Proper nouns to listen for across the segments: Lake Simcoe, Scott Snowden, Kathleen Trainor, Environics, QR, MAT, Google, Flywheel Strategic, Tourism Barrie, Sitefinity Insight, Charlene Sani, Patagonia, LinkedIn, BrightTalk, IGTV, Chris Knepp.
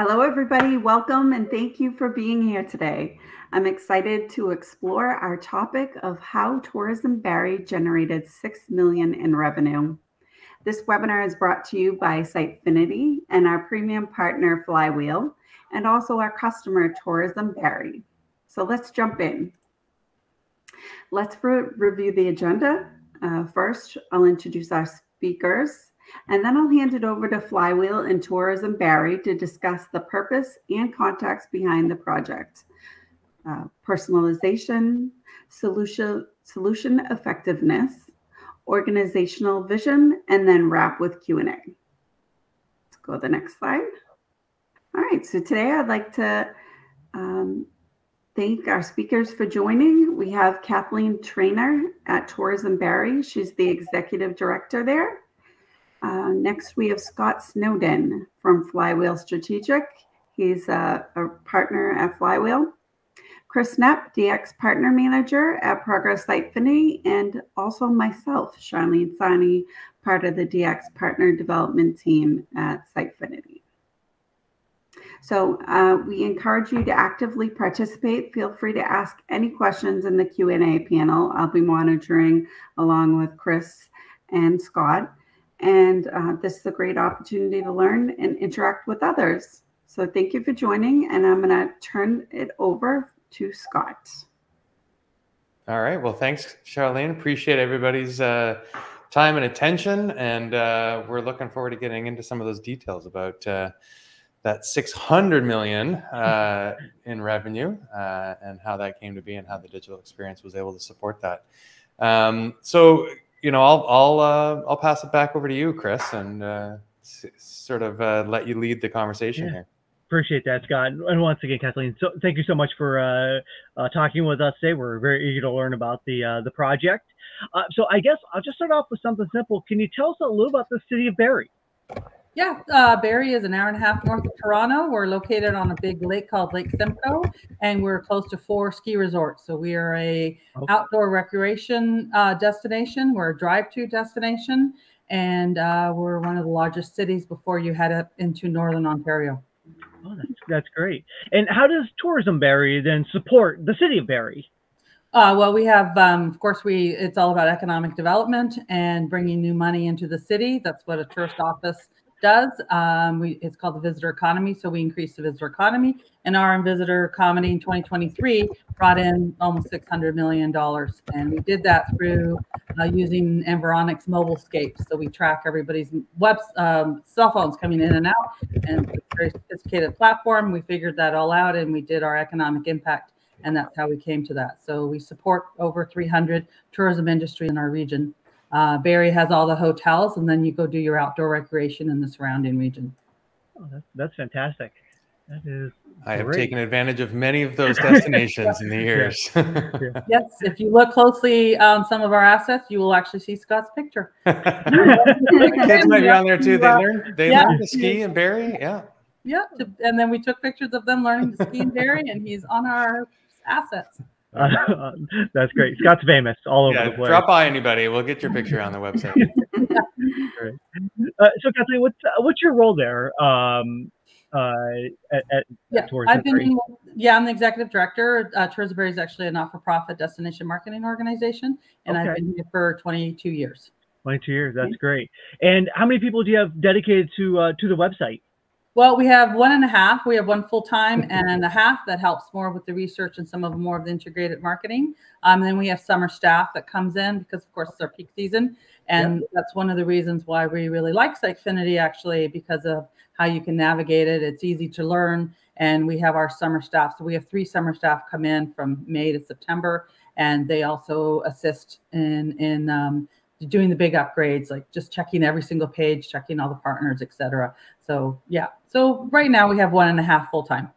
Hello, everybody. Welcome and thank you for being here today. I'm excited to explore our topic of how Tourism Barrie generated $6 million in revenue. This webinar is brought to you by Sitefinity and our premium partner Flywheel, and also our customer Tourism Barrie. So let's jump in. Let's review the agenda. First, I'll introduce our speakers, and then I'll hand it over to Flywheel and Tourism Barrie to discuss the purpose and context behind the project, personalization, solution effectiveness, organizational vision, and then wrap with Q&A. Let's go to the next slide. All right, so today I'd like to thank our speakers for joining. We have Kathleen Trainor at Tourism Barrie. She's the executive director there. Next, we have Scott Snowden from Flywheel Strategic. He's a partner at Flywheel. Chris Knepp, DX Partner Manager at Progress Sitefinity, and also myself, Charlene Sani, part of the DX Partner Development Team at Sitefinity. So we encourage you to actively participate. Feel free to ask any questions in the Q&A panel. I'll be monitoring along with Chris and Scott. And this is a great opportunity to learn and interact with others. So thank you for joining, and I'm going to turn it over to Scott. All right. Well, thanks, Charlene. Appreciate everybody's time and attention. And we're looking forward to getting into some of those details about that $600 million in revenue and how that came to be and how the digital experience was able to support that. So, you know, I'll pass it back over to you, Chris, and sort of let you lead the conversation here. Appreciate that, Scott. And once again, Kathleen, so thank you so much for talking with us today. We're very eager to learn about the project. So I guess I'll just start off with something simple. Can you tell us a little about the city of Barrie? Yeah, Barrie is an hour and a half north of Toronto. We're located on a big lake called Lake Simcoe, and we're close to 4 ski resorts. So we are a outdoor recreation destination. We're a drive-to destination, and we're one of the largest cities before you head up into Northern Ontario. Oh, that's great. And how does Tourism Barrie then support the city of Barrie? Well, we have, of course, it's all about economic development and bringing new money into the city. That's what a tourist office does. It's called the visitor economy. So we increased the visitor economy, and our visitor economy in 2023 brought in almost $600 million. And we did that through using Environics mobile scapes. So we track everybody's cell phones coming in and out, and it's a very sophisticated platform. We figured that all out, and we did our economic impact. And that's how we came to that. So we support over 300 tourism industry in our region. Barrie has all the hotels, and then you go do your outdoor recreation in the surrounding region. Oh, that's fantastic. That is great. I have taken advantage of many of those destinations in the years. Yes, if you look closely on some of our assets, you will actually see Scott's picture. The kids might be on there too. They learn to ski in Barrie. Yeah. Yeah. And then we took pictures of them learning to ski in Barrie, and he's on our assets. That's great. Scott's famous all over the place. Drop by anybody. We'll get your picture on the website. So Kathleen, what's your role there at Tourism Barrie? I'm the executive director. Tourism Barrie is actually a not-for-profit destination marketing organization, and I've been here for 22 years. 22 years. That's great. And how many people do you have dedicated to the website? Well, we have 1.5. We have 1 full-time and a half that helps more with the research and some of more of the integrated marketing. And then we have summer staff that comes in because, of course, it's our peak season. And that's one of the reasons why we really like Sitefinity, actually, because of how you can navigate it. It's easy to learn. And we have our summer staff. So we have 3 summer staff come in from May to September. And they also assist in doing the big upgrades, like just checking every single page, checking all the partners, etc. So yeah. So right now we have 1.5 full time.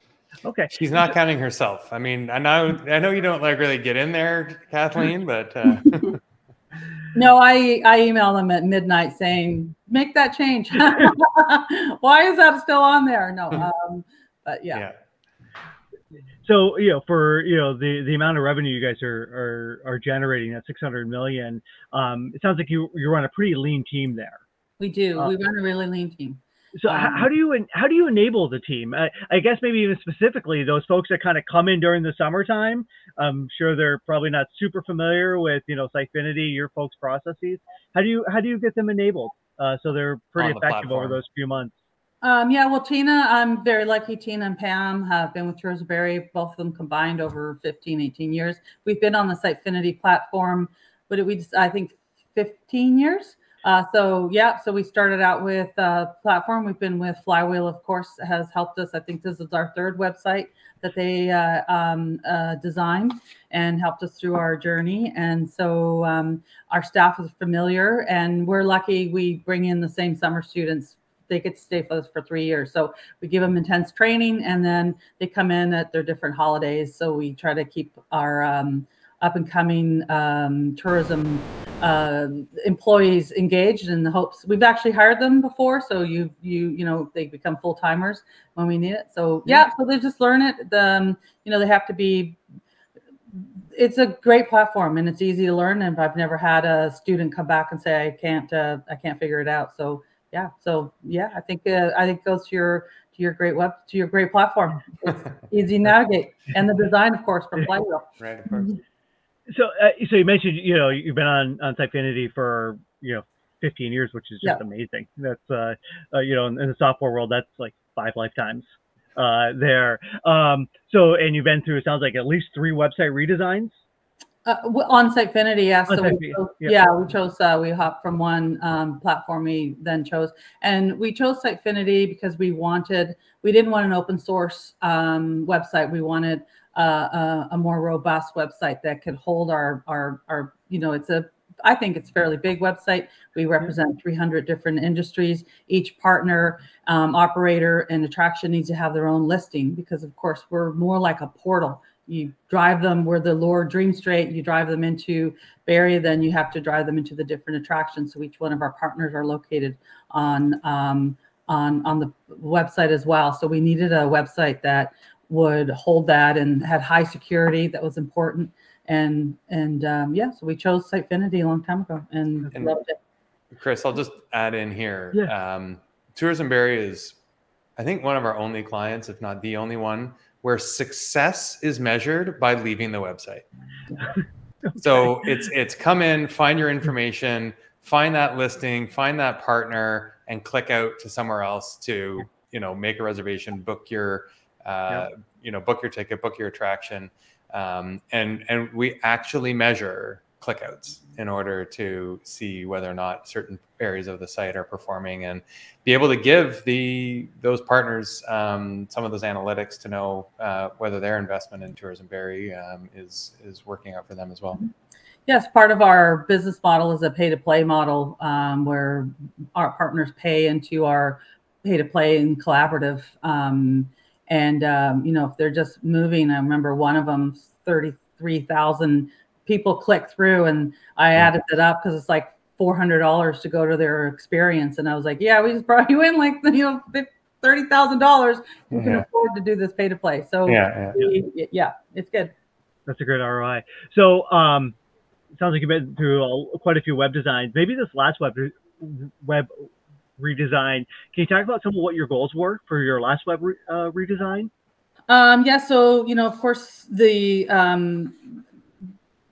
Okay. She's not counting herself. I mean, I know you don't like really get in there, Kathleen, but no, I email them at midnight saying, make that change. Why is that still on there? No. But yeah. So, you know, for, you know, the amount of revenue you guys are generating, that $600 million, it sounds like you run a pretty lean team there. We do. We run a really lean team. So how do you enable the team? I guess maybe even specifically those folks that kind of come in during the summertime. I'm sure they're probably not super familiar with, you know, Sitefinity, your folks' processes. How do you get them enabled so they're pretty effective platform over those few months? Yeah, well, Tina, I'm very lucky. Tina and Pam have been with Tourism Barrie, both of them combined over 15, 18 years. We've been on the Sitefinity platform, but I think 15 years. So yeah, so we started out with platform. We've been with Flywheel, of course, has helped us. I think this is our third website that they designed and helped us through our journey. And so our staff is familiar, and we're lucky we bring in the same summer students. They get to stay with us for 3 years. So we give them intense training, and then they come in at their different holidays. So we try to keep our up-and-coming tourism employees engaged in the hopes. We've actually hired them before, so you know, they become full-timers when we need it. So yeah, so they just learn it. You know, they have to be. It's a great platform, and it's easy to learn. And I've never had a student come back and say I can't figure it out. So yeah, I think it goes to your great web, to your great platform. It's easy to navigate, and the design, of course, from Flywheel. Right, of course. So you mentioned, you know, you've been on Sitefinity for, you know, 15 years, which is just amazing. That's, you know, in the software world, that's like 5 lifetimes there. So, and you've been through, it sounds like, at least 3 website redesigns? On Sitefinity, yes. Yeah. So we hopped from one platform. We then chose, and we chose Sitefinity because we didn't want an open source website. We wanted a more robust website that could hold our you know, I think it's a fairly big website. We represent 300 different industries. Each partner, operator, and attraction needs to have their own listing, because, of course, we're more like a portal. You drive them where the Lord dreams straight. You drive them into Barrie, then you have to drive them into the different attractions. So each one of our partners are located on the website as well. So we needed a website that would hold that and had high security. That was important. And yeah, so we chose Sitefinity a long time ago and loved it. Chris, I'll just add in here. Yeah. Tourism Barrie is, I think, one of our only clients, if not the only one, where success is measured by leaving the website. Okay. So it's come in, find your information, find that listing, find that partner, and click out to somewhere else to, you know, make a reservation, book your, you know, book your ticket, book your attraction. And we actually measure clickouts in order to see whether or not certain areas of the site are performing, and be able to give those partners some of those analytics to know whether their investment in Tourism Barrie is working out for them as well. Yes, part of our business model is a pay-to-play model, where our partners pay into our pay-to-play and collaborative. You know, if they're just moving, I remember one of them, 33,000 people click through, and I added it up because it's like $400 to go to their experience. And I was like, yeah, we just brought you in like, you know, $30,000. You can afford to do this pay to play. So yeah, it's good. That's a great ROI. So it sounds like you've been through quite a few web designs. Maybe this last web redesign. Can you talk about some of what your goals were for your last web redesign? Yeah. So, you know, of course, the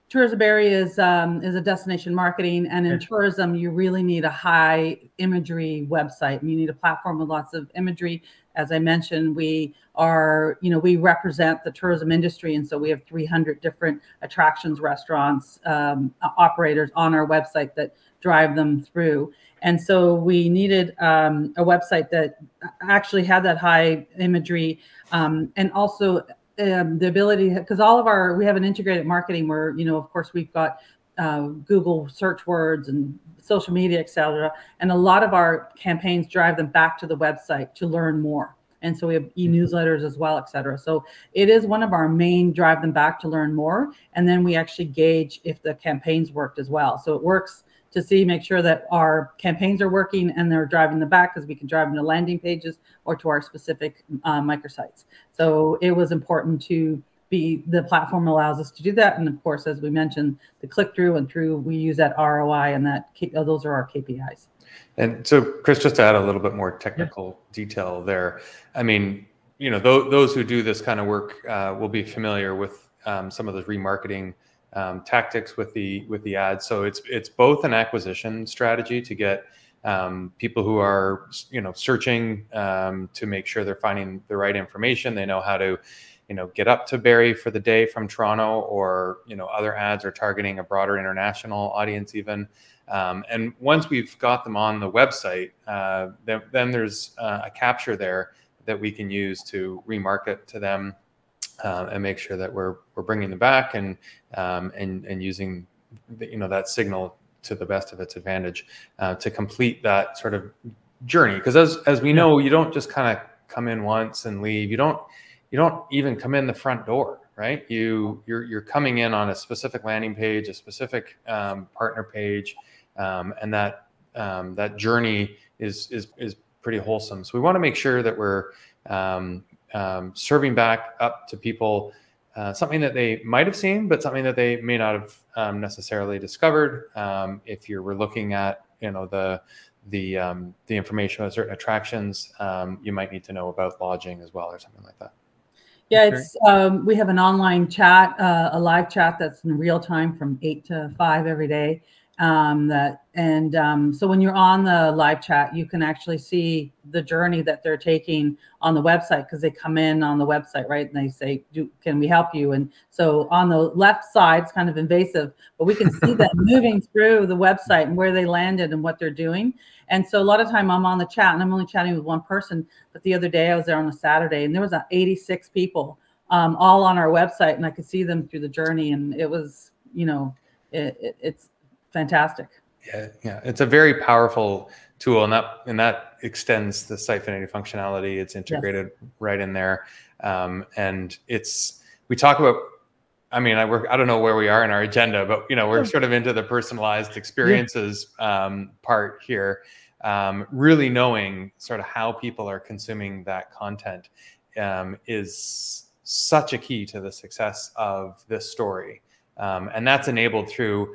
Tourism Barrie is a destination marketing, and in tourism, you really need a high imagery website. You need a platform with lots of imagery. As I mentioned, we are, you know, we represent the tourism industry, and so we have 300 different attractions, restaurants, operators on our website that drive them through. And so we needed a website that actually had that high imagery, and also the ability, because we have an integrated marketing where, you know, of course, we've got Google search words and social media, et cetera. And a lot of our campaigns drive them back to the website to learn more. And so we have e-newsletters as well, et cetera. So it is one of our main drive them back to learn more. And then we actually gauge if the campaigns worked as well. So it works to make sure that our campaigns are working and they're driving them back, because we can drive them to landing pages or to our specific microsites. So it was important to the platform allows us to do that. And of course, as we mentioned, the click-through and through, we use that ROI and that those are our KPIs. And so, Chris, just to add a little bit more technical detail there, I mean, you know, those who do this kind of work will be familiar with some of the remarketing tactics with the ads. So it's both an acquisition strategy to get people who are, you know, searching to make sure they're finding the right information. They know how to, you know, get up to Barrie for the day from Toronto, or, you know, other ads are targeting a broader international audience even. And once we've got them on the website, then there's a capture there that we can use to remarket to them and make sure that we're bringing them back and using, you know, that signal to the best of its advantage to complete that sort of journey. Because as we know, you don't just kind of come in once and leave. You don't even come in the front door, right? You're coming in on a specific landing page, a specific partner page, and that journey is pretty wholesome. So we want to make sure that we're serving back up to people something that they might have seen, but something that they may not have necessarily discovered. If you were looking at, you know, the information on certain attractions, you might need to know about lodging as well, or something like that. Yeah, it's, we have an online chat, a live chat that's in real time from 8 to 5 every day. So when you're on the live chat, you can actually see the journey that they're taking on the website, because they come in on the website, right? And they say, can we help you? And so on the left side, it's kind of invasive, but we can see that moving through the website and where they landed and what they're doing. And so a lot of time I'm on the chat and I'm only chatting with one person. But the other day I was there on a Saturday and there was 86 people all on our website, and I could see them through the journey. And it was, you know, it's fantastic. Yeah, it's a very powerful tool, and that extends the Sitefinity functionality. It's integrated right in there, and we talk about. I mean, I don't know where we are in our agenda, but you know, we're sort of into the personalized experiences part here. Really knowing sort of how people are consuming that content is such a key to the success of this story, and that's enabled through,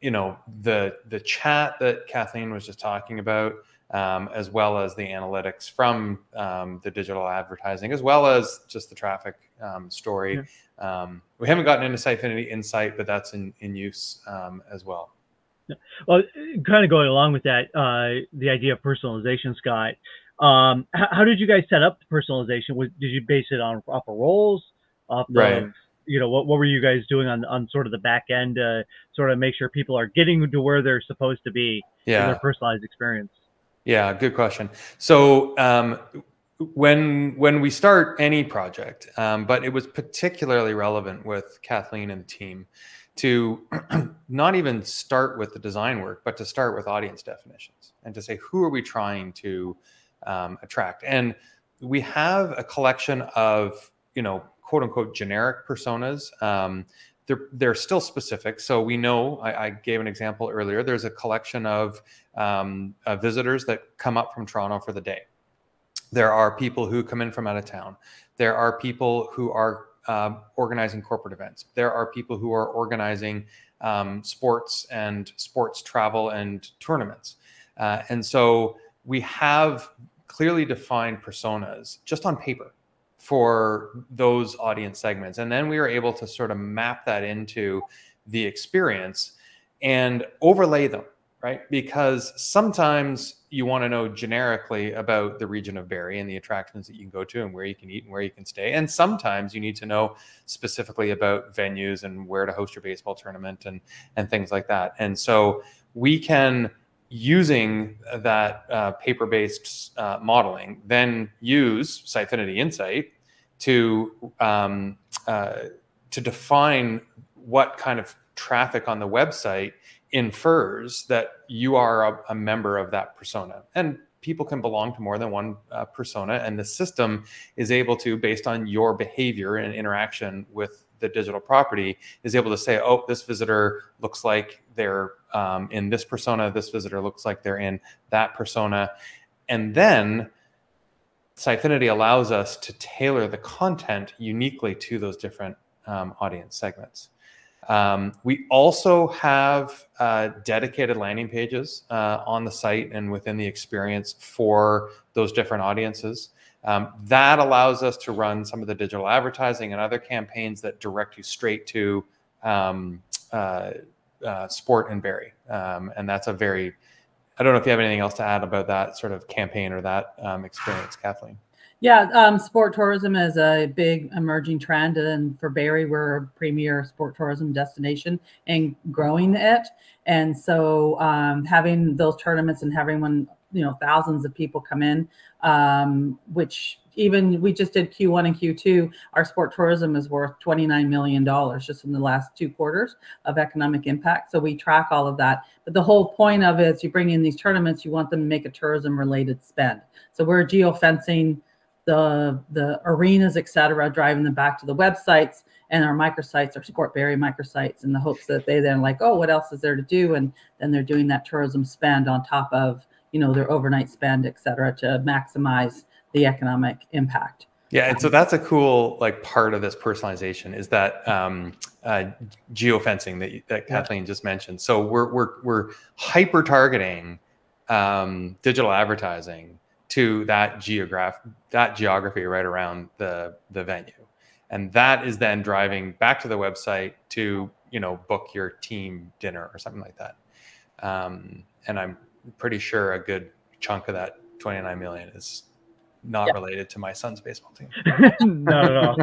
you know, the chat that Kathleen was just talking about, as well as the analytics from the digital advertising, as well as just the traffic story. Yeah. We haven't gotten into Sitefinity Insight, but that's in use as well. Yeah. Well, kind of going along with that, the idea of personalization, Scott, how did you guys set up the personalization? Did you base it off of roles? Right. You know, what were you guys doing on sort of the back end to sort of make sure people are getting to where they're supposed to be in their personalized experience? Yeah, good question. So when we start any project, but it was particularly relevant with Kathleen and the team to not even start with the design work, but to start with audience definitions and to say, who are we trying to attract? And we have a collection of, you know, quote unquote generic personas. They're still specific. So we know, I gave an example earlier, there's a collection of visitors that come up from Toronto for the day. There are people who come in from out of town. There are people who are organizing corporate events. There are people who are organizing sports and sports travel and tournaments. And so we have clearly defined personas just on paper for those audience segments. And then we were able to sort of map that into the experience and overlay them, right? Because sometimes you want to know generically about the region of Barrie and the attractions that you can go to and where you can eat and where you can stay. And sometimes you need to know specifically about venues and where to host your baseball tournament and things like that. And so we can, using that paper-based modeling, then use Sitefinity Insight to define what kind of traffic on the website infers that you are a member of that persona. And people can belong to more than one persona, and the system is able to, based on your behavior and interaction with the digital property, is able to say, oh, this visitor looks like they're in this persona, this visitor looks like they're in that persona. And then Sitefinity allows us to tailor the content uniquely to those different audience segments. We also have dedicated landing pages on the site and within the experience for those different audiences. That allows us to run some of the digital advertising and other campaigns that direct you straight to sport and Barrie. And that's a very, I don't know if you have anything else to add about that sort of campaign or that experience, Kathleen. Yeah, sport tourism is a big emerging trend, and for Barrie, we're a premier sport tourism destination and growing it. And so having those tournaments and having when thousands of people come in, which even we just did Q1 and Q2, our sport tourism is worth $29 million just in the last two quarters of economic impact. So we track all of that. But the whole point of it is you bring in these tournaments, you want them to make a tourism related spend. So we're geofencing the arenas, et cetera, driving them back to the websites and our microsites, our Sport Barrie microsites, in the hopes that they then like, oh, what else is there to do? And then they're doing that tourism spend on top of, their overnight spend, et cetera, to maximize the economic impact. Yeah, and so that's a cool part of this personalization is that geofencing that Kathleen just mentioned. So we're hyper targeting digital advertising to that geography right around the venue, and that is then driving back to the website to book your team dinner or something like that. And I'm pretty sure a good chunk of that 29 million is not related to my son's baseball team. Not at all.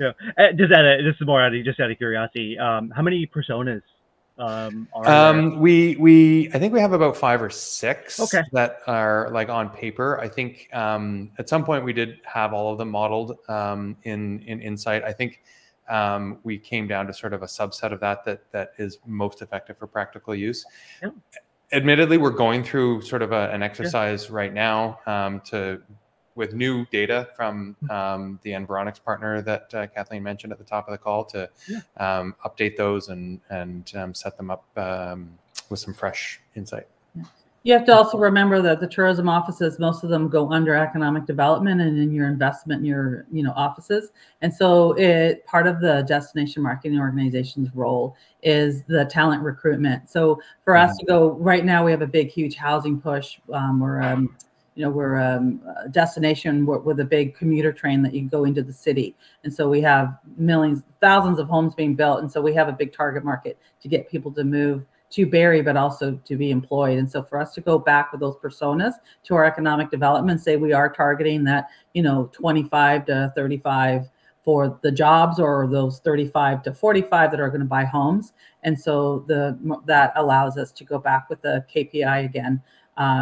Yeah. This is more out of curiosity. How many personas? I think we have about 5 or 6 that are on paper. I think at some point we did have all of them modeled in Insight. I think we came down to sort of a subset of that is most effective for practical use. Yep. Admittedly, we're going through sort of an exercise right now with new data from the Environics partner that Kathleen mentioned at the top of the call to update those and set them up with some fresh insight. Yeah. You have to also remember that the tourism offices, most of them go under economic development and in your investment in your offices. And so part of the destination marketing organization's role is the talent recruitment. So for us to go right now, we have a big, huge housing push. We're a destination with a big commuter train that you go into the city. And so we have millions, thousands of homes being built. And so we have a big target market to get people to move to Barrie, but also to be employed. And so for us to go back with those personas to our economic development, say we are targeting that, 25 to 35 for the jobs, or those 35 to 45 that are going to buy homes. And so that allows us to go back with the KPI again,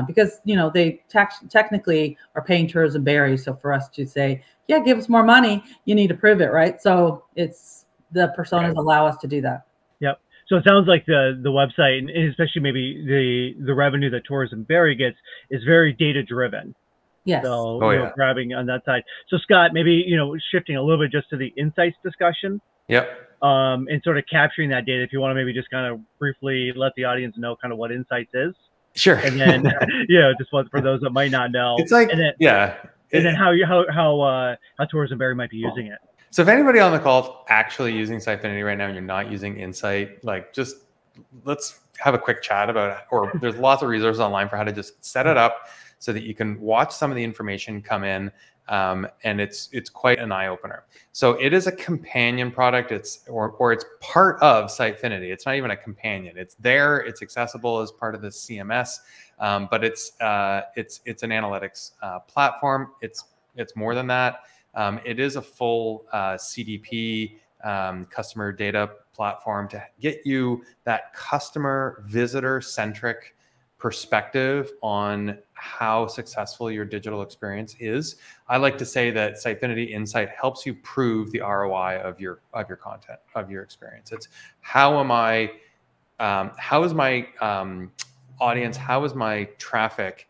because, they technically are paying Tourism Barrie. So for us to say, yeah, give us more money, you need to prove it, right? So it's the personas allow us to do that. Yep. So it sounds like the website, and especially maybe the revenue that Tourism Barrie gets, is very data driven. Yes. So grabbing on that side. So Scott, maybe shifting a little bit just to the insights discussion. Yep. And sort of capturing that data. If you want to maybe just kind of briefly let the audience know kind of what insights is. Sure. And then just for those that might not know. It's like, and then, and then how Tourism Barrie might be using it. So if anybody on the call is actually using Sitefinity right now and you're not using Insight, just let's have a quick chat about it. Or there's lots of resources online for how to just set it up so that you can watch some of the information come in, and it's quite an eye opener. So it is a companion product. It's part of Sitefinity. It's not even a companion. It's there. It's accessible as part of the CMS, but it's an analytics platform. It's more than that. It is a full CDP customer data platform to get you that customer visitor-centric perspective on how successful your digital experience is. I like to say that Sitefinity Insight helps you prove the ROI of your content, of your experience. It's how is my audience, how is my traffic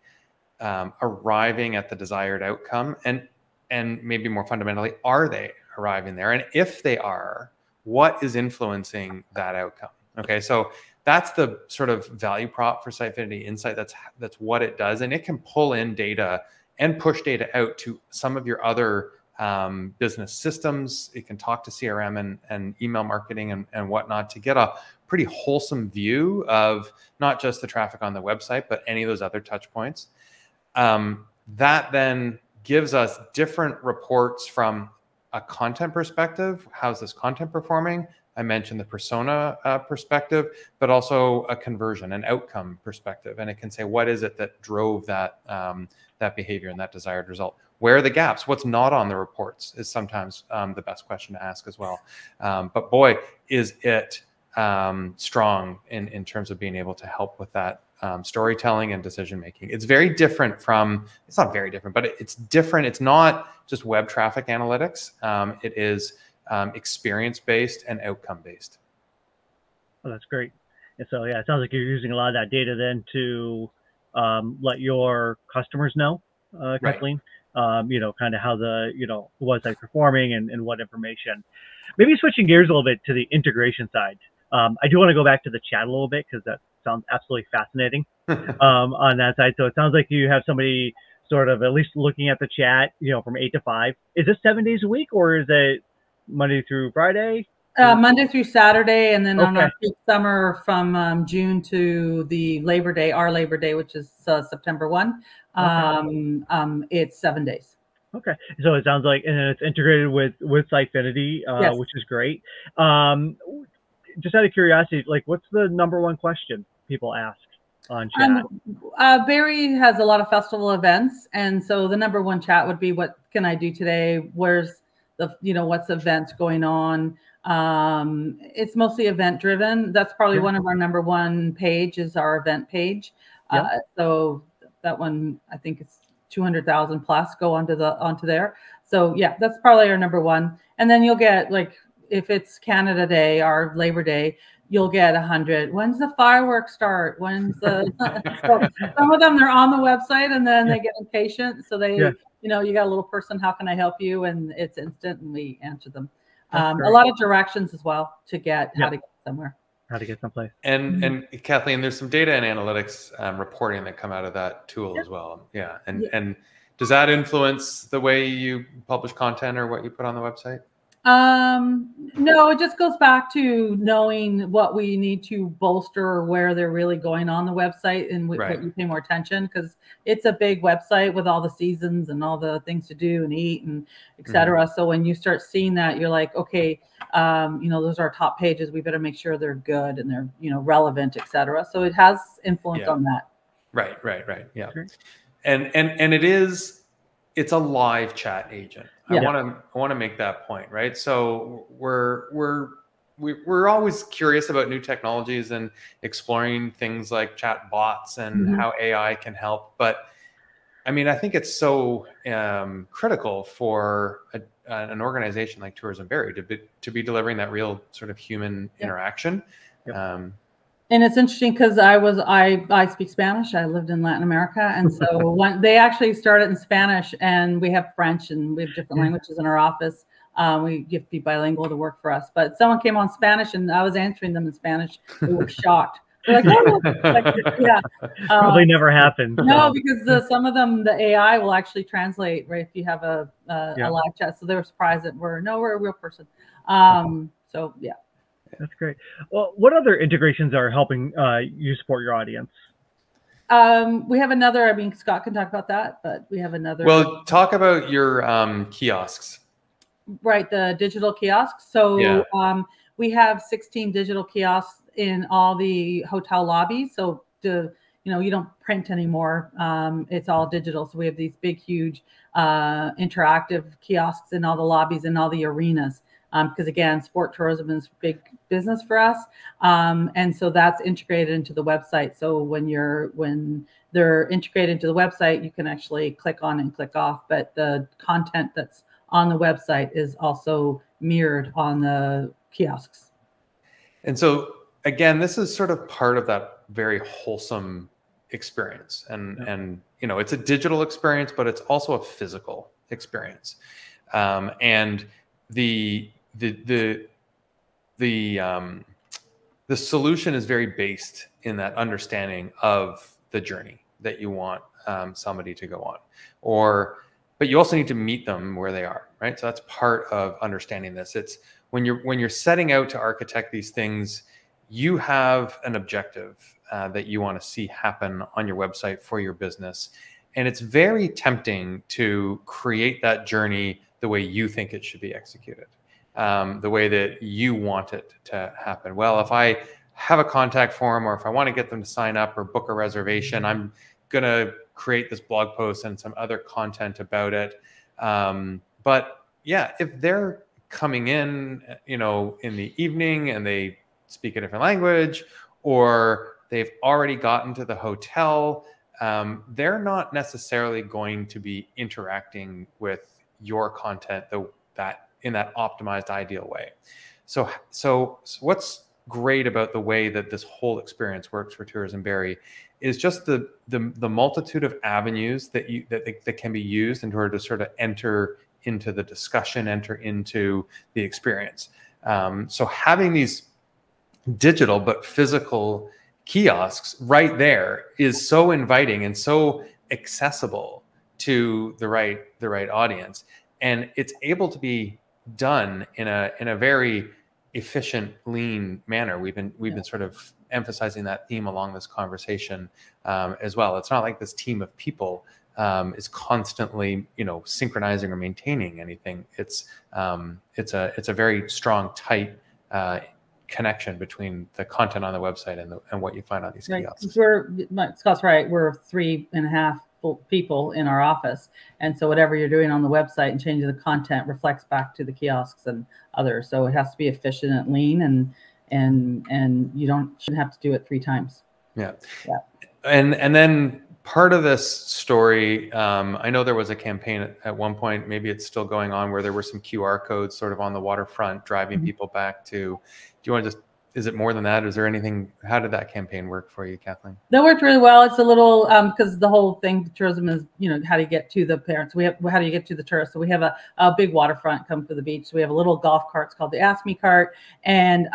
arriving at the desired outcome? And maybe more fundamentally, are they arriving there? And if they are, what is influencing that outcome? Okay, so that's the sort of value prop for Sitefinity Insight. That's what it does. And it can pull in data and push data out to some of your other business systems. It can talk to CRM and email marketing and whatnot to get a pretty wholesome view of not just the traffic on the website, but any of those other touch points. That then gives us different reports from a content perspective. How's this content performing? I mentioned the persona perspective, but also a conversion, an outcome perspective. And it can say, what is it that drove that, that behavior and that desired result? Where are the gaps? What's not on the reports is sometimes the best question to ask as well. But boy, is it strong in terms of being able to help with that storytelling and decision-making. It's very different from, it's not very different, but it's different. It's not just web traffic analytics. It is experience-based and outcome-based. Oh, that's great. And so, yeah, it sounds like you're using a lot of that data then to let your customers know, Kathleen. Right. You know, kind of how the, you know, who was I performing and what information. Maybe switching gears a little bit to the integration side. I do want to go back to the chat a little bit because that sounds absolutely fascinating on that side. So it sounds like you have somebody sort of at least looking at the chat, you know, from 8 to 5. Is this 7 days a week or is it Monday through Friday? Monday through Saturday. And then on our peak summer from June to the Labor Day, our Labor Day, which is September 1. It's 7 days. Okay. So it sounds like, and it's integrated with Sitefinity, yes, which is great. Just out of curiosity, like what's the #1 question people ask on chat? Barrie has a lot of festival events. And so the #1 chat would be, what can I do today? Where's the, you know, what's event going on? It's mostly event driven. That's probably one of our #1 page is our event page. So that one, I think it's 200,000 plus go onto there. So yeah, that's probably our #1. And then you'll get, like, if it's Canada Day, our Labor Day, you'll get 100. When's the fireworks start? When's the, so some of them, they're on the website and then they get impatient. So they, you know, you got a little person, how can I help you? And it's instant and we answer them. A lot of directions as well to get how to get somewhere. How to get someplace. And Kathleen, there's some data and analytics reporting that come out of that tool as well. Yeah. And does that influence the way you publish content or what you put on the website? No, it just goes back to knowing what we need to bolster or where they're really going on the website and what you pay more attention, because it's a big website with all the seasons and all the things to do and eat and et cetera. So when you start seeing that, you're like, okay, you know, those are our top pages. We better make sure they're good and they're, you know, relevant, et cetera. So it has influence on that. Right. Yeah. Sure. And it is, it's a live chat agent. Yeah. I want to make that point, right? So we're always curious about new technologies and exploring things like chat bots and how AI can help. But I mean, I think it's so critical for an organization like Tourism Barrie to be delivering that real sort of human interaction. And it's interesting because I speak Spanish. I lived in Latin America. And so they actually started in Spanish, and we have French and we have different languages in our office. We have people bilingual to work for us. But someone came on Spanish and I was answering them in Spanish. They were shocked. They're like, oh, no. Like, yeah. Probably never happened. No, because some of them, the AI will actually translate, right, if you have a live chat. So they were surprised that we're a real person. So, yeah. That's great. Well, what other integrations are helping you support your audience? We have another, I mean, Scott can talk about that, but we have another. Well, talk about your kiosks. Right, the digital kiosks. So we have 16 digital kiosks in all the hotel lobbies. So, you know, you don't print anymore. It's all digital. So we have these big, huge interactive kiosks in all the lobbies and all the arenas. Because again, sport tourism is big business for us, and so that's integrated into the website. So when they're integrated into the website, you can actually click on and click off. But the content that's on the website is also mirrored on the kiosks. And so again, this is sort of part of that very wholesome experience, and you know, it's a digital experience, but it's also a physical experience, and the solution is very based in that understanding of the journey that you want somebody to go on, or But you also need to meet them where they are, right? So that's part of understanding this. It's when you're setting out to architect these things, you have an objective that you want to see happen on your website for your business. And it's very tempting to create that journey the way you think it should be executed, the way that you want it to happen. Well, if I have a contact form, or if I want to get them to sign up or book a reservation, I'm going to create this blog post and some other content about it. But yeah, if they're coming in, you know, in the evening and they speak a different language, or they've already gotten to the hotel, they're not necessarily going to be interacting with your content in that optimized, ideal way. So what's great about the way that this whole experience works for Tourism Barrie is just the multitude of avenues that can be used in order to sort of enter into the discussion, enter into the experience. So having these digital but physical kiosks right there is so inviting and so accessible to the right audience, and it's able to be done in a very efficient, lean manner. We've been sort of emphasizing that theme along this conversation as well. It's not like this team of people is constantly, you know, synchronizing or maintaining anything. It's a very strong, tight connection between the content on the website and what you find on these kiosks. Scott's right. We're 3.5 people in our office, and so whatever you're doing on the website and changing the content reflects back to the kiosks and others. So it has to be efficient and lean, and you shouldn't have to do it 3 times. Yeah. And then part of this story, I know there was a campaign at one point, maybe it's still going on, where there were some QR codes sort of on the waterfront driving people back to. Do you want to just, is it more than that? Is there anything, how did that campaign work for you, Kathleen? That worked really well. It's a little, because the whole thing, tourism is, you know, how do you get to the parents? How do you get to the tourists? So we have a big waterfront come to the beach. So we have a little golf cart, it's called the Ask Me Cart. And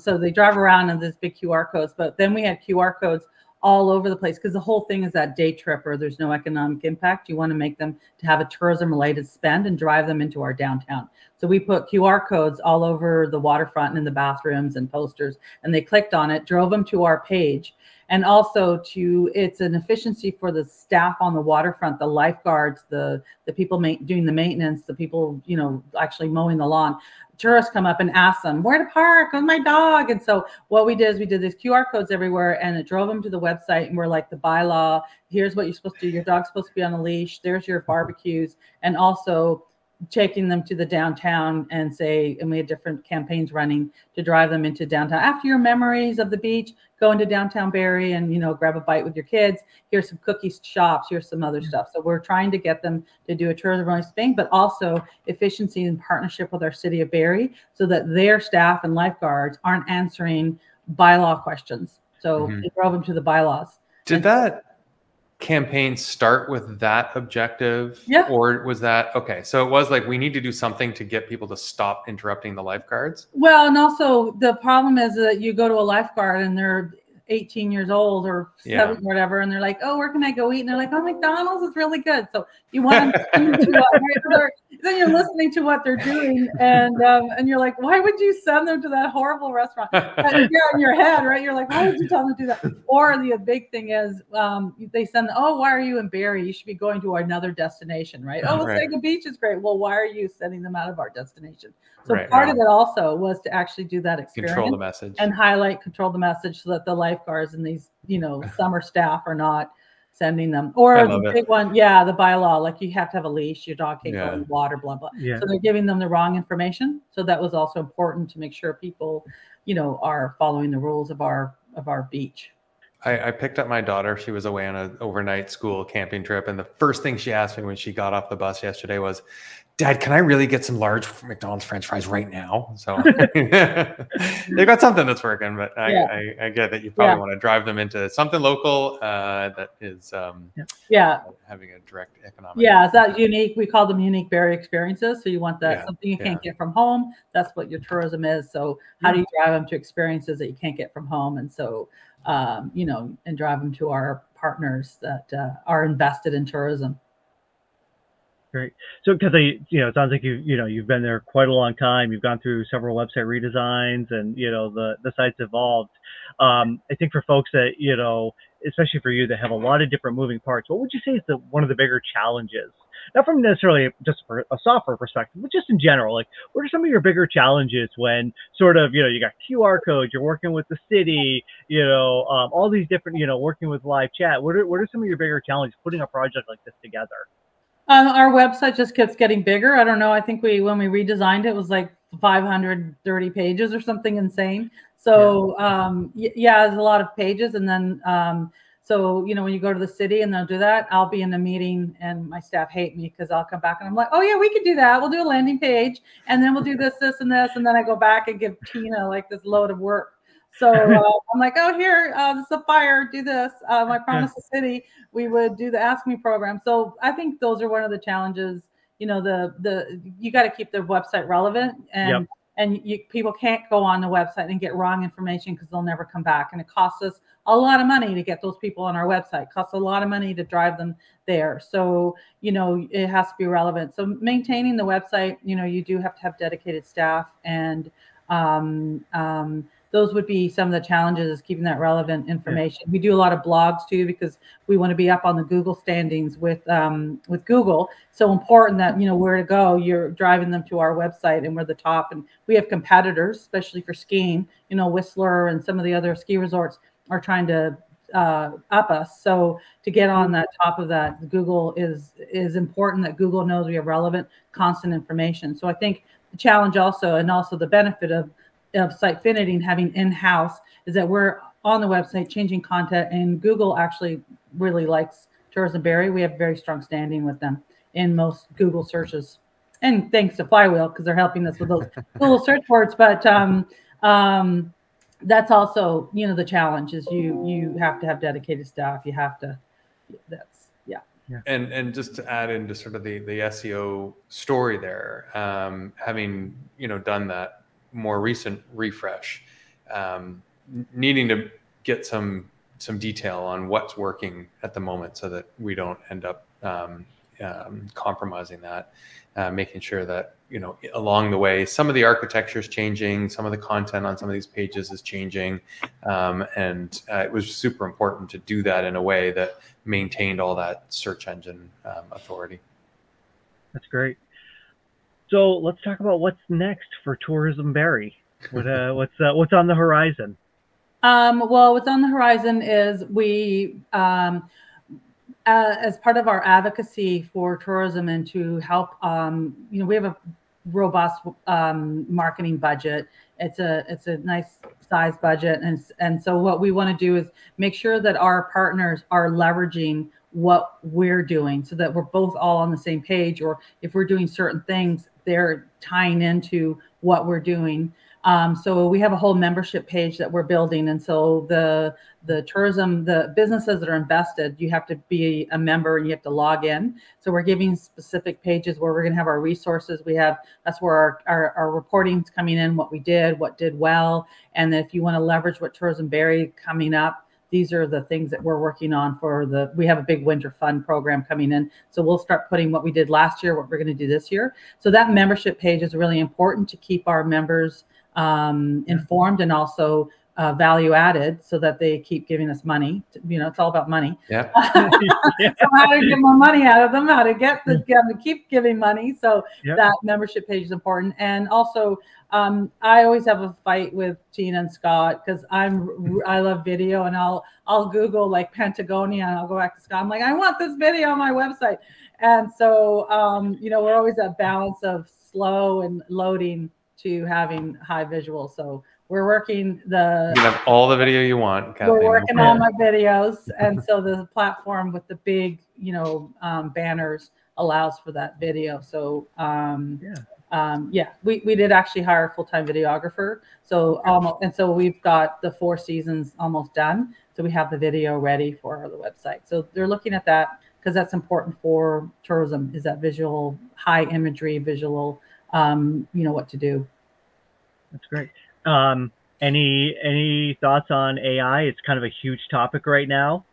so they drive around in these big QR codes, but then we had QR codes all over the place, because the whole thing is that day tripper. There's no economic impact. You want to make them to have a tourism related spend and drive them into our downtown. So we put QR codes all over the waterfront and in the bathrooms and posters, and they clicked on it, drove them to our page. And also it's an efficiency for the staff on the waterfront, the lifeguards, the people doing the maintenance, the people, you know, actually mowing the lawn. Tourists come up and ask them where to park on my dog. And so what we did is we did these QR codes everywhere, and it drove them to the website, and we're like, the bylaw, here's what you're supposed to do. Your dog's supposed to be on a leash. There's your barbecues. And also taking them to the downtown and and we had different campaigns running to drive them into downtown. After your memories of the beach, go into downtown Barrie and, you know, grab a bite with your kids. Here's some cookie shops. Here's some other stuff. So we're trying to get them to do a tourism-related thing, but also efficiency in partnership with our city of Barrie, so that their staff and lifeguards aren't answering bylaw questions. So they drove them to the bylaws. Did that campaign start with that objective? Yeah. Or was that, okay, so it was like, we need to do something to get people to stop interrupting the lifeguards? Well, and also the problem is that you go to a lifeguard and they're 18 years old or 7 or whatever, and they're like, oh, where can I go eat? And they're like, oh, McDonald's is really good. So you want them to then you're listening to what they're doing, and you're like, why would you send them to that horrible restaurant? And you're in your head, right? You're like, why would you tell them to do that? Or the big thing is they send, oh, why are you in Barrie? You should be going to another destination, right? Oh, Sega Beach is great. Well, why are you sending them out of our destination? So part of it also was to actually do that experience. Control the message. And control the message, so that the lifeguards and these, you know, summer staff are not sending them. Or the big one, the bylaw, like you have to have a leash, your dog can't go in water, blah, blah. Yeah. So they're giving them the wrong information. So that was also important to make sure people, you know, are following the rules of our beach. I picked up my daughter. She was away on an overnight school camping trip, and the first thing she asked me when she got off the bus yesterday was, Dad, can I really get some large McDonald's French fries right now? So they've got something that's working, but I get that you probably want to drive them into something local that is having a direct economic. Yeah, it's that unique. We call them unique Barrie experiences. So you want that something you can't get from home. That's what your tourism is. So how do you drive them to experiences that you can't get from home? And so, you know, and drive them to our partners that are invested in tourism. Great. So, because it sounds like you've been there quite a long time. You've gone through several website redesigns, and the site's evolved. I think for folks that especially for you that have a lot of different moving parts, what would you say is one of the bigger challenges? Not from necessarily just a software perspective, but just in general. Like, what are some of your bigger challenges when you got QR codes, you're working with the city, all these different, working with live chat. What are some of your bigger challenges putting a project like this together? Our website just keeps getting bigger. I don't know. I think when we redesigned it, it was like 530 pages or something insane. So yeah, there's a lot of pages, and then. So, when you go to the city and they'll do that, I'll be in a meeting and my staff hate me because I'll come back and I'm like, oh, yeah, we could do that. We'll do a landing page and then we'll do this, this, and this. And then I go back and give Tina like this load of work. So I'm like, oh, here, this is a fire. Do this. I promised the city we would do the Ask Me program. So I think those are one of the challenges. You got to keep the website relevant and. Yep. And people can't go on the website and get wrong information because they'll never come back. And it costs us a lot of money to get those people on our website. It costs a lot of money to drive them there. So, it has to be relevant. So maintaining the website, you do have to have dedicated staff. And those would be some of the challenges, is keeping that relevant information. Yeah. We do a lot of blogs too, because we want to be up on the Google standings with Google. So important that, where to go, you're driving them to our website and we're the top. And we have competitors, especially for skiing, Whistler and some of the other ski resorts are trying to up us. So to get on that top of that, Google is important, that Google knows we have relevant, constant information. So I think the challenge also, and also the benefit of Sitefinity and having in-house, is that we're on the website changing content, and Google actually really likes Tourism Barrie. We have very strong standing with them in most Google searches, and thanks to Flywheel, because they're helping us with those Google search words. But that's also the challenge, is you have to have dedicated staff. You have to. That's yeah. And just to add into sort of the SEO story there, having done that more recent refresh, needing to get some detail on what's working at the moment so that we don't end up compromising that, making sure that, along the way, some of the architecture is changing, some of the content on some of these pages is changing. It was super important to do that in a way that maintained all that search engine authority. That's great. So let's talk about what's next for Tourism Barrie. What's on the horizon? Well, what's on the horizon is we, as part of our advocacy for tourism and to help, we have a robust marketing budget. It's a nice size budget, and so what we want to do is make sure that our partners are leveraging what we're doing, so that we're both all on the same page, or if we're doing certain things, they're tying into what we're doing. So we have a whole membership page that we're building. And so the businesses that are invested, you have to be a member and you have to log in. So we're giving specific pages where we're going to have our resources. That's where our reporting's coming in, what we did, what did well. And if you want to leverage what Tourism Barrie coming up, these are the things that we're working on we have a big winter fund program coming in. So we'll start putting what we did last year, what we're going to do this year. So that membership page is really important to keep our members informed, and also value added, so that they keep giving us money. It's all about money. Yeah. So how to get more money out of them, how to get them to keep giving money. So that membership page is important. And also, I always have a fight with Tina and Scott, because I love video, and I'll Google like Patagonia, and I'll go back to Scott. I'm like, I want this video on my website. And so, we're always that balance of slow and loading to having high visuals. So we're working you have all the video you want, Kathleen. We're working all my videos. And so the platform with the big, banners allows for that video. So, we did actually hire a full-time videographer. So, so we've got the 4 seasons almost done. So we have the video ready for the website. So they're looking at that, because that's important for tourism, is that visual, high imagery, visual, what to do. That's great. Any thoughts on AI? It's kind of a huge topic right now.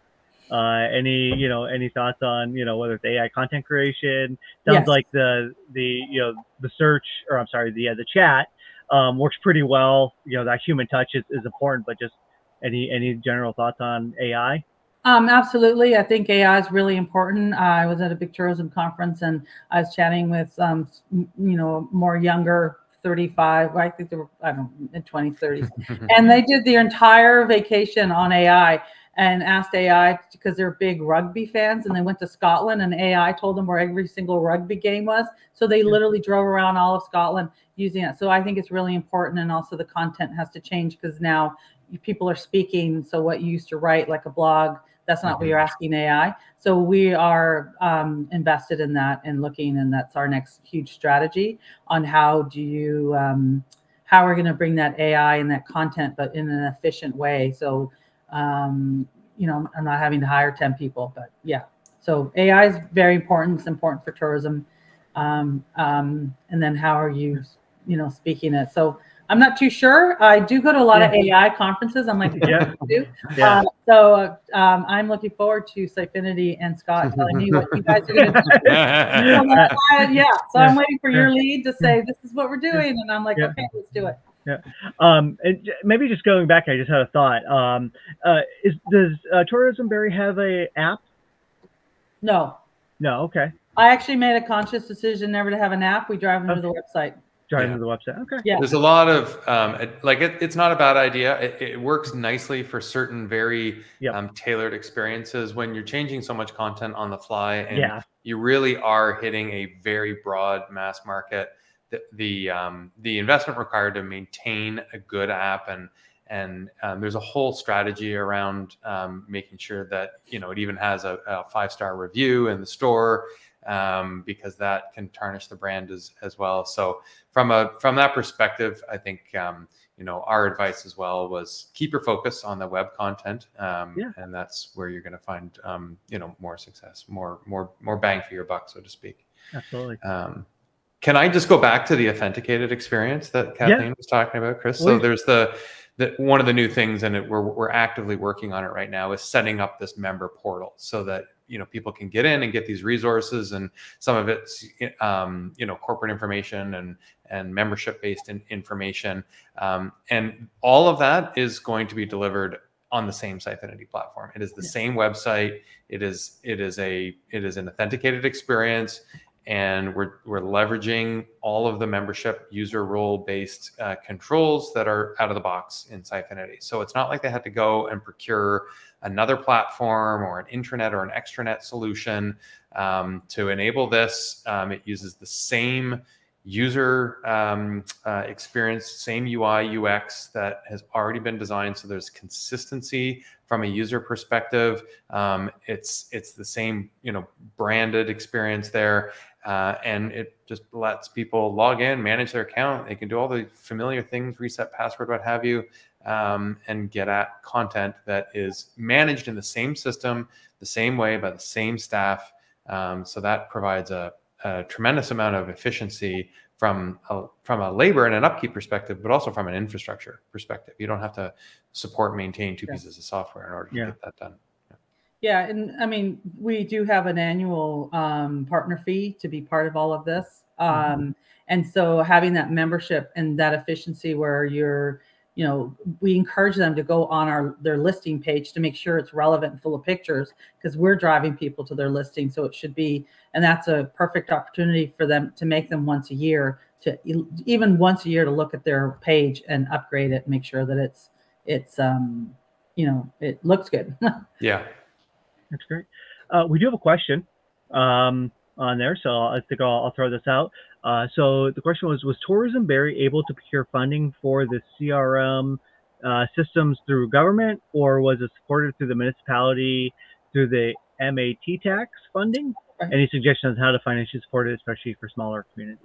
Any thoughts on, whether it's AI content creation? Sounds yes. like the search, or I'm sorry, the chat works pretty well. That human touch is important, but just any general thoughts on AI? Absolutely. I think AI is really important. I was at a big tourism conference and I was chatting with, more younger 35, I think they were, I don't know, in 20s, 30s. And they did their entire vacation on AI and asked AI, because they're big rugby fans, and they went to Scotland and AI told them where every single rugby game was. So they literally drove around all of Scotland using it. So I think it's really important. And also the content has to change, because now people are speaking. So what you used to write, like a blog, that's not what you're asking AI. So we are invested in that and looking, and that's our next huge strategy on how do you, how we're going to bring that AI and that content, but in an efficient way. So, I'm not having to hire 10 people, but yeah. So AI is very important. It's important for tourism. And then how are you, speaking it? So I'm not too sure. I do go to a lot of AI conferences. I'm like, yeah. I'm looking forward to Sitefinity and Scott telling me what you guys are going to do. So I'm waiting for your lead to say, this is what we're doing. And I'm like, okay, let's do it. Yeah. And maybe just going back, I just had a thought. Does Tourism Barrie have a app? No. No. Okay. I actually made a conscious decision never to have an app. We drive them to the website. Drive them to the website. Okay. Yeah. There's a lot of it's not a bad idea. It works nicely for certain very tailored experiences when you're changing so much content on the fly, and you really are hitting a very broad mass market. The investment required to maintain a good app, and there's a whole strategy around making sure that it even has a 5-star review in the store, because that can tarnish the brand as well. So from that perspective, I think our advice as well was keep your focus on the web content, and that's where you're going to find more success, more bang for your buck, so to speak. Absolutely. Can I just go back to the authenticated experience that Kathleen was talking about, Chris? So there's the one of the new things, and we're actively working on it right now, is setting up this member portal so that people can get in and get these resources, and some of it's corporate information and membership based information, and all of that is going to be delivered on the same Sitefinity platform. It is the same website. It is an authenticated experience. And we're leveraging all of the membership user role-based controls that are out of the box in Sitefinity. So it's not like they had to go and procure another platform or an intranet or an extranet solution to enable this. It uses the same user experience, same UI, UX that has already been designed. So there's consistency from a user perspective. It's the same, branded experience there. And it just lets people log in, manage their account. They can do all the familiar things, reset password, what have you, and get at content that is managed in the same system, the same way, by the same staff. So that provides a tremendous amount of efficiency from a labor and an upkeep perspective, but also from an infrastructure perspective. You don't have to maintain two pieces of software in order to get that done. Yeah. And I mean, we do have an annual partner fee to be part of all of this. And so having that membership and that efficiency where you're, we encourage them to go on their listing page to make sure it's relevant and full of pictures, because we're driving people to their listing. So it should be, and that's a perfect opportunity for them to make them once a year to look at their page and upgrade it, make sure that it looks good. Yeah. That's great. We do have a question on there. So I think I'll throw this out. So the question was Tourism Barrie able to procure funding for the CRM systems through government, or was it supported through the municipality through the MAT tax funding? Right. Any suggestions on how to financially support it, especially for smaller communities?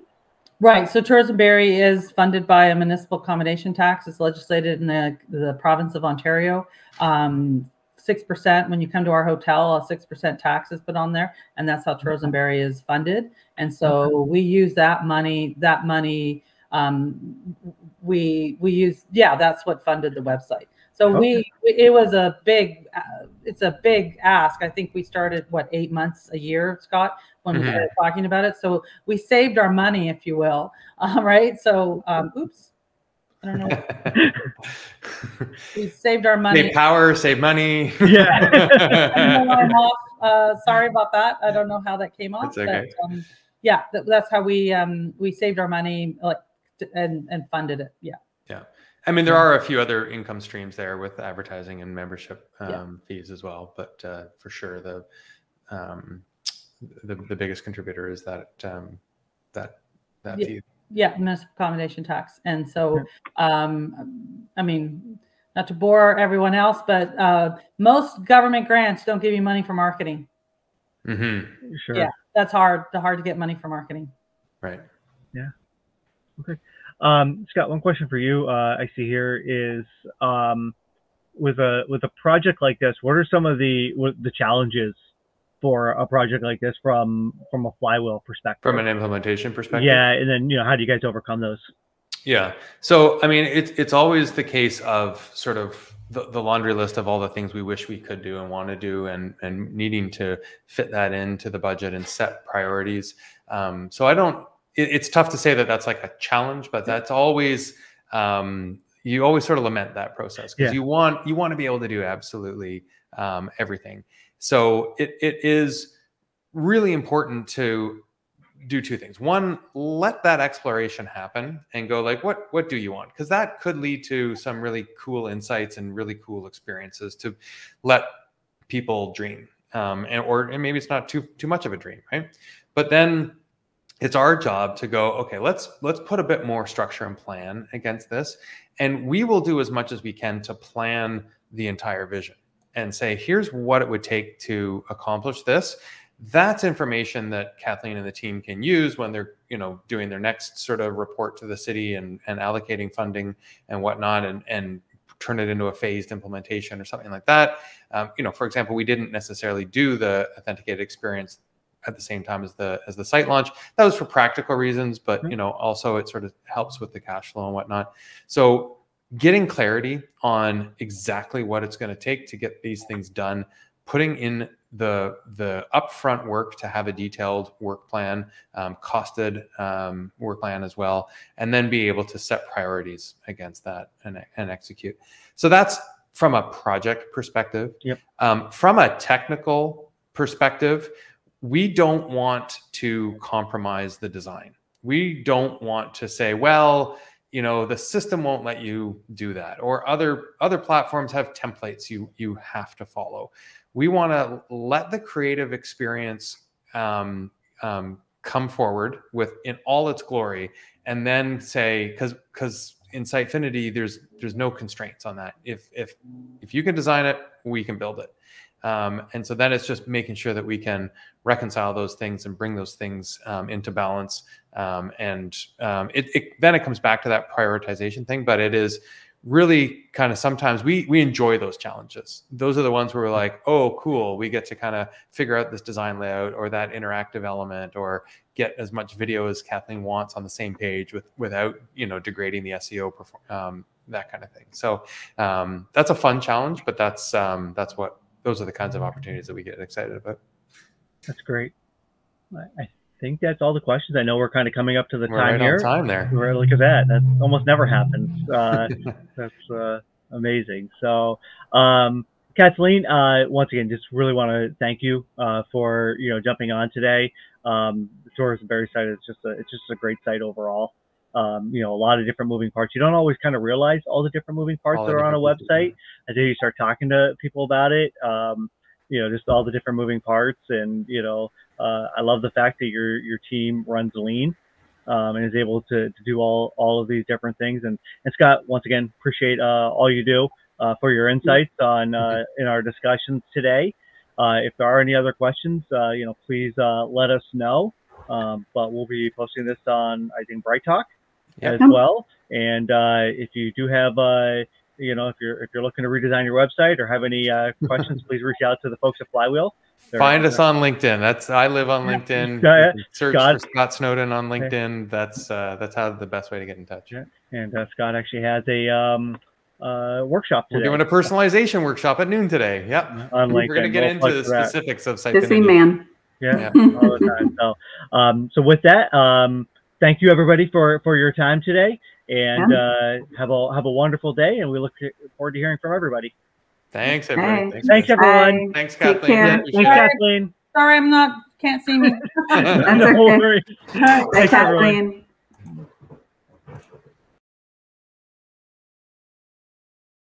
Right. So Tourism Barrie is funded by a municipal accommodation tax. It's legislated in the province of Ontario. 6% when you come to our hotel, a 6% tax is put on there, and that's how Tourism Barrie is funded. And so we use that money, that's what funded the website. So it was a big, it's a big ask. I think we started, what, 8 months, a year, Scott, when we started talking about it. So we saved our money, if you will. Right. So, oops, I don't know. We saved our money. Save power, save money. Yeah. I know I'm off. Sorry about that. I don't know how that came off. That's okay. But, yeah, that's how we saved our money, like, and funded it. Yeah. Yeah. I mean, there are a few other income streams there with advertising and membership fees as well, but for sure the biggest contributor is that that fee. Yeah, municipal accommodation tax. And so, I mean, not to bore everyone else, but most government grants don't give you money for marketing. Mm-hmm. Sure. Yeah, that's hard. It's hard to get money for marketing. Right. Yeah. Okay. Scott, one question for you I see here is with a project like this, what are some of the challenges for a project like this from a Flywheel perspective? From an implementation perspective? Yeah, and then, you know, how do you guys overcome those? Yeah. So, I mean, it's always the case of sort of the laundry list of all the things we wish we could do and want to do, and needing to fit that into the budget and set priorities. So it's tough to say that that's like a challenge, but that's always, you always sort of lament that process, because you want to be able to do absolutely everything. So it is really important to do two things. One, let that exploration happen and go like, what do you want? Because that could lead to some really cool insights and really cool experiences to let people dream. And maybe it's not too much of a dream, right? But then it's our job to go, okay, let's put a bit more structure and plan against this. And we will do as much as we can to plan the entire vision and say, here's what it would take to accomplish this. That's information that Kathleen and the team can use when they're, you know, doing their next sort of report to the city and allocating funding and whatnot, and turn it into a phased implementation or something like that. You know, for example, we didn't necessarily do the authenticated experience at the same time as the site launch. That was for practical reasons, but you know, also it sort of helps with the cash flow and whatnot. So getting clarity on exactly what it's going to take to get these things done, putting in the upfront work to have a detailed work plan, costed work plan as well, and then be able to set priorities against that and execute. So that's from a project perspective. Yep. From a technical perspective, we don't want to compromise the design. We don't want to say, well, you know, the system won't let you do that, or other platforms have templates you have to follow. We want to let the creative experience come forward in all its glory, and then say, because in Sitefinity there's no constraints on that. If you can design it, we can build it. And so then it's just making sure that we can reconcile those things and bring those things into balance. Then it comes back to that prioritization thing, but it is really kind of, sometimes we enjoy those challenges. Those are the ones where we're like, oh, cool. We get to kind of figure out this design layout or that interactive element, or get as much video as Kathleen wants on the same page without, you know, degrading the SEO performance, that kind of thing. So that's a fun challenge, but that's what, those are the kinds of opportunities that we get excited about. That's great. I think that's all the questions. I know we're kind of coming up to the time here. We're right on time there. We're, look at that. That almost never happens. That's amazing. So, Kathleen, once again, just really want to thank you for, you know, jumping on today. The Tourism Barrie site is it's just a great site overall. You know, a lot of different moving parts. You don't always kind of realize all the different moving parts that are on a website until you start talking to people about it. You know, just all the different moving parts, and you know, I love the fact that your team runs lean and is able to do all of these different things. And Scott, once again, appreciate all you do for your insights on in our discussions today. If there are any other questions, you know, please let us know. But we'll be posting this on, I think, Bright Talk. Yep. As well. And if you do have, you know, if you're looking to redesign your website or have any questions, please reach out to the folks at Flywheel. Find us on LinkedIn. I live on LinkedIn. Search for Scott Snowden on LinkedIn. That's how the best way to get in touch. Yeah. And Scott actually has workshop today. We're doing a personalization workshop at noon today. Yep. We're going to get into the specifics of Sitefinity. Busy man. Yeah, all the time. So, so with that, thank you everybody for your time today, and have a wonderful day. And we look forward to hearing from everybody. Thanks everybody. Bye. Thanks everyone. Bye. Thanks Kathleen. Yeah, thanks Kathleen. Sorry, I'm not. Can't see me. That's okay. No worries. Thanks, Kathleen. Everyone.